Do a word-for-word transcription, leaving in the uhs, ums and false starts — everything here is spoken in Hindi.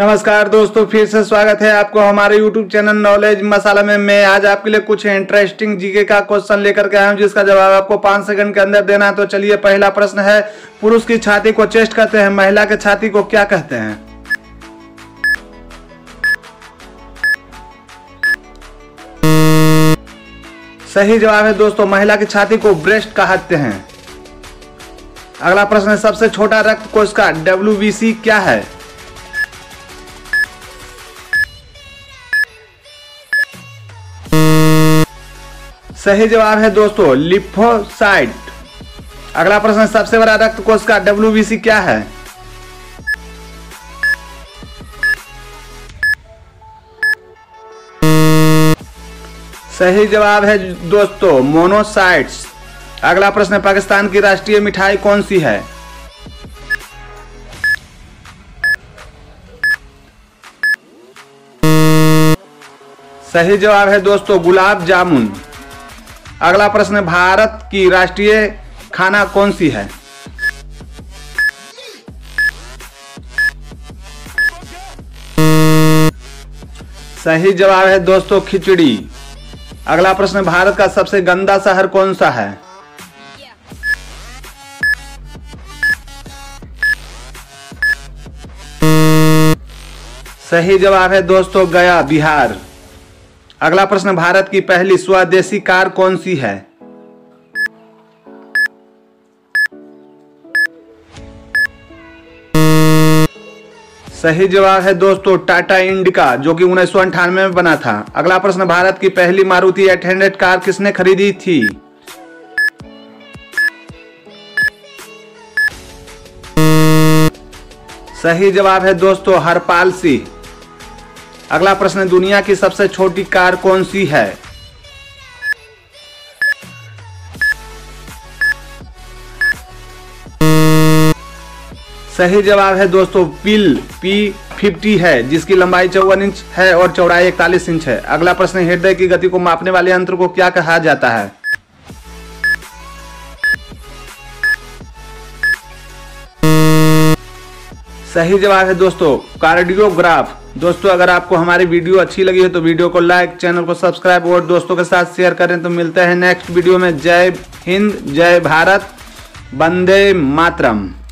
नमस्कार दोस्तों, फिर से स्वागत है आपको हमारे YouTube चैनल नॉलेज मसाला में। मैं आज आपके लिए कुछ इंटरेस्टिंग जीके का क्वेश्चन लेकर के आया हूं जिसका जवाब आपको पाँच सेकंड के अंदर देना है। तो चलिए, पहला प्रश्न है, पुरुष की छाती को चेस्ट कहते हैं, महिला के छाती को क्या कहते हैं? सही जवाब है दोस्तों, महिला की छाती को ब्रेस्ट कहते हैं। अगला प्रश्न है, सबसे छोटा रक्त कोश का डब्ल्यू बी सी क्या है? सही जवाब है दोस्तों, लिपोसाइट। अगला प्रश्न है, सबसे बड़ा रक्त कोश का डब्ल्यू बी सी क्या है? सही जवाब है दोस्तों, मोनोसाइट। अगला प्रश्न है, पाकिस्तान की राष्ट्रीय मिठाई कौन सी है? सही जवाब है दोस्तों, गुलाब जामुन। अगला प्रश्न है, भारत की राष्ट्रीय खाना कौन सी है? सही जवाब है दोस्तों, खिचड़ी। अगला प्रश्न है, भारत का सबसे गंदा शहर कौन सा है? सही जवाब है दोस्तों, गया, बिहार। अगला प्रश्न, भारत की पहली स्वदेशी कार कौन सी है? सही जवाब है दोस्तों, टाटा इंडिका, जो कि उन्नीस सौ अंठानवे में बना था। अगला प्रश्न, भारत की पहली मारुति आठ सौ कार किसने खरीदी थी? सही जवाब है दोस्तों, हरपाल सिंह। अगला प्रश्न, दुनिया की सबसे छोटी कार कौन सी है? सही जवाब है दोस्तों, पिल पी फिफ्टी है, जिसकी लंबाई चौवन इंच है और चौड़ाई इकतालीस इंच है। अगला प्रश्न, हृदय की गति को मापने वाले यंत्र को क्या कहा जाता है? सही जवाब है दोस्तों, कार्डियोग्राफ। दोस्तों, अगर आपको हमारी वीडियो अच्छी लगी है तो वीडियो को लाइक, चैनल को सब्सक्राइब और दोस्तों के साथ शेयर करें। तो मिलते हैं नेक्स्ट वीडियो में। जय हिंद, जय भारत, वंदे मातरम।